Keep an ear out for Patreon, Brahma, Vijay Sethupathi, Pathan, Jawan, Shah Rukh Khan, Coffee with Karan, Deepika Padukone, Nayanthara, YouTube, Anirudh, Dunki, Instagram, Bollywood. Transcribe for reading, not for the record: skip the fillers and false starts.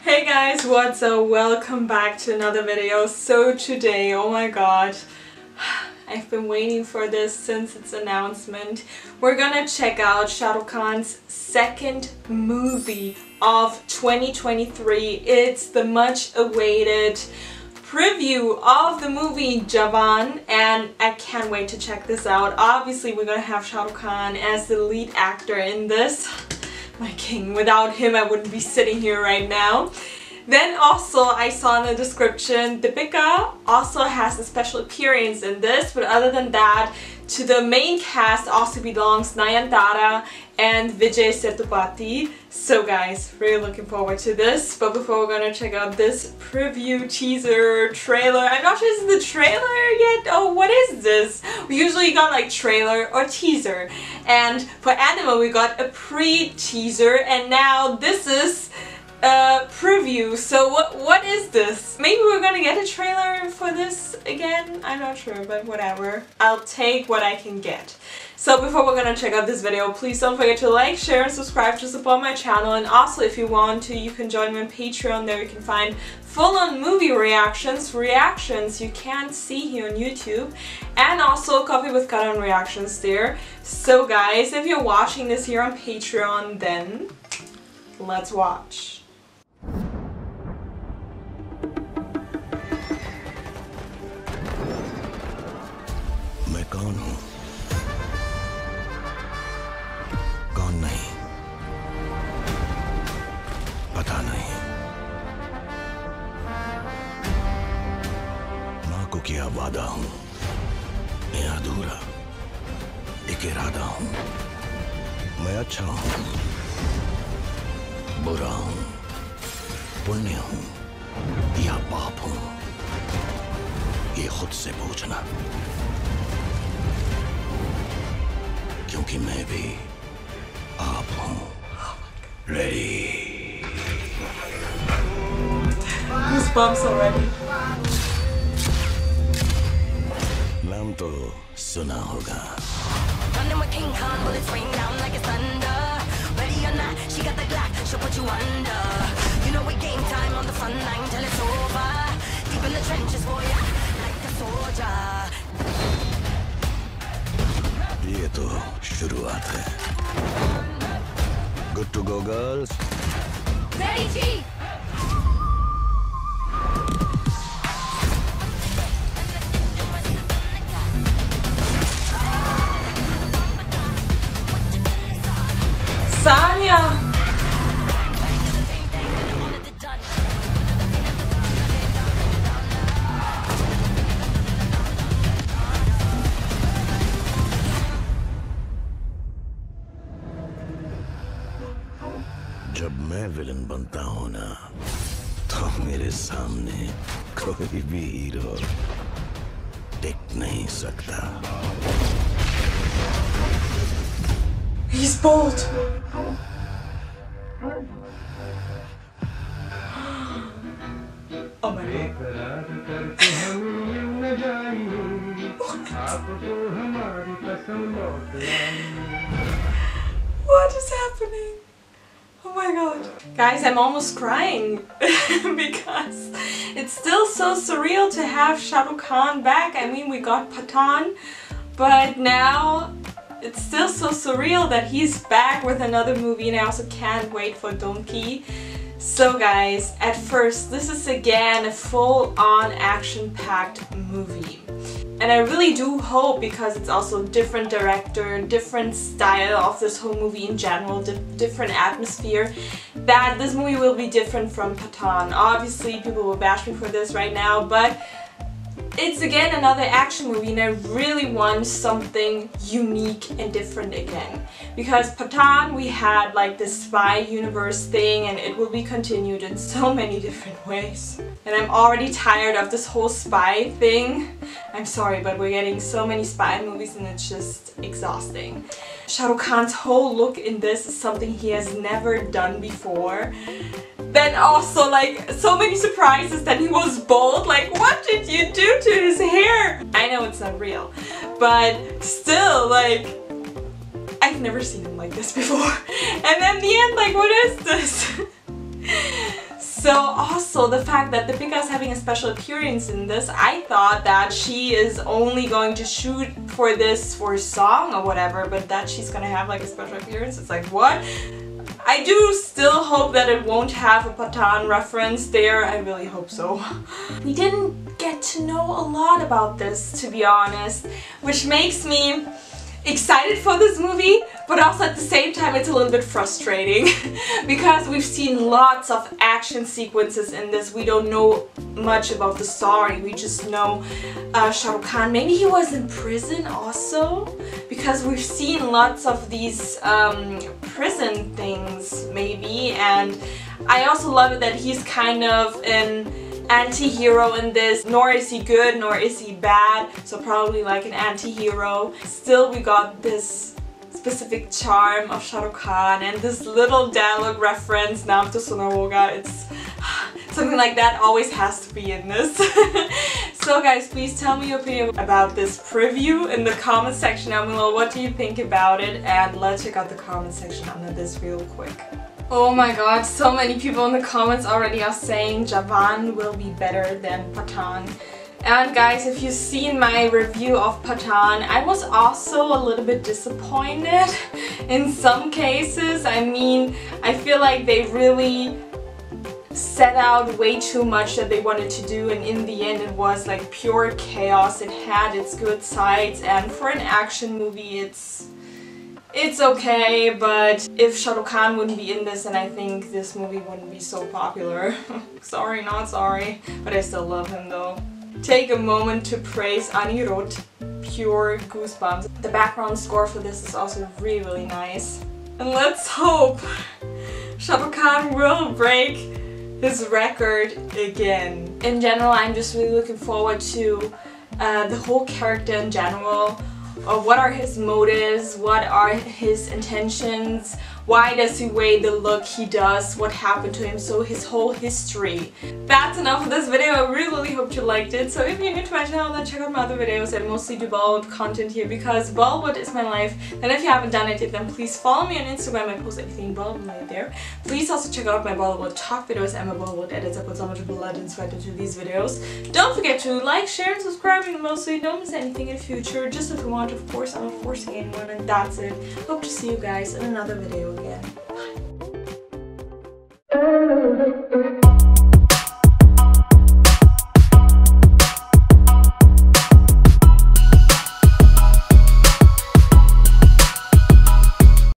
Hey guys, what's up? Welcome back to another video. So today, oh my god, I've been waiting for this since its announcement. We're gonna check out Shah Rukh Khan's second movie of 2023. It's the much awaited preview of the movie Jawan, and I can't wait to check this out. Obviously we're gonna have Shah Rukh Khan as the lead actor in this. My king, without him I wouldn't be sitting here right now. Then also I saw in the description Deepika also has a special appearance in this, but other than that, to the main cast also belongs Nayanthara and Vijay Sethupathi. So guys, really looking forward to this. But before, we're gonna check out this preview, teaser, trailer. I'm not sure this is the trailer yet. Oh, what is this? We usually got like trailer or teaser. And for anime, we got a pre-teaser, and now this is preview. So what is this? Maybe we're gonna get a trailer for this again? I'm not sure, but whatever. I'll take what I can get. So before we're gonna check out this video, please don't forget to like, share, and subscribe to support my channel. And also, if you want to, you can join me on Patreon. There you can find full-on movie reactions you can't see here on YouTube, and also Coffee with Karan reactions there. So guys, if you're watching this here on Patreon, then let's watch. कौन हूं कौन नहीं पता नहीं मां को किया वादा हूं मैं अधूरा एक इरादा हूं मैं अच्छा हूं बुरा हूं पुण्य हूं या पाप हूं ये खुद से पूछना क्योंकि मैं भी आप हूँ ready goosebumps already नाम तो सुना होगा ये तो शुरुआत है good to go girls ready जी सानिया जब मैं विलन बनता हूं ना तो मेरे सामने कोई भी हीरो टिक नहीं सकता He's bold. Oh my God. What is happening? Oh my god. Guys, I'm almost crying because it's still so surreal to have Shah Rukh Khan back. I mean, we got Pathan, but now it's still so surreal that he's back with another movie, and I also can't wait for Dunki. So guys, at first, this is again a full-on action-packed movie. And I really do hope, because it's also different director, different style of this whole movie in general, different atmosphere, that this movie will be different from Pathan. Obviously, people will bash me for this right now, but it's again another action movie, and I really want something unique and different again. Because Pathan, we had like this spy universe thing, and it will be continued in so many different ways. And I'm already tired of this whole spy thing. I'm sorry, but we're getting so many spy movies and it's just exhausting. Shah Rukh Khan's whole look in this is something he has never done before. Then also, like, so many surprises that he was bald. Like, what did you do to his hair? I know it's not real, but still, like, I've never seen him like this before. And then the end, like, what is this? So also the fact that Deepika is having a special appearance in this, I thought that she is only going to shoot for this for a song or whatever, but that she's gonna have like a special appearance, it's like what? I do still hope that it won't have a Pathan reference there, I really hope so. We didn't get to know a lot about this, to be honest, which makes me excited for this movie, but also at the same time it's a little bit frustrating because we've seen lots of action sequences in this. We don't know much about the story, we just know Shah Rukh Khan, maybe he was in prison also, because we've seen lots of these prison things maybe, and I also love it that he's kind of in anti-hero in this, nor is he good nor is he bad, so probably like an anti-hero. Still we got this specific charm of Shah Rukh Khan and this little dialogue reference, Naam to Suna Hoga, it's something like that always has to be in this. So guys, please tell me your opinion about this preview in the comment section down below. What do you think about it? And let's check out the comment section under this real quick. Oh my god, so many people in the comments already are saying Jawan will be better than Pathan. And guys, if you've seen my review of Pathan, I was also a little bit disappointed in some cases. I mean, I feel like they really set out way too much that they wanted to do, and in the end it was like pure chaos. It had its good sides, and for an action movie it's okay, but if Shah Rukh Khan wouldn't be in this, then I think this movie wouldn't be so popular. Sorry, not sorry, but I still love him though. Take a moment to praise Anirudh. Pure goosebumps. The background score for this is also really, really nice. And let's hope Shah Rukh Khan will break his record again. In general, I'm just really looking forward to the whole character in general. What are his motives, what are his intentions, why does he wear the look he does, what happened to him, so his whole history. That's enough for this video, I really, really hope you liked it. So if you're new to my channel, then check out my other videos. I mostly do Bollywood content here because Bollywood is my life, and if you haven't done it yet, then please follow me on Instagram, I post everything Bollywood right there. Please also check out my Bollywood talk videos and my Bollywood edits, I put so much blood and sweat into these videos. Don't forget to like, share and subscribe, and mostly don't miss anything in the future, just if you want. Of course, I'm not forcing anyone, and that's it. Hope to see you guys in another video again. Bye.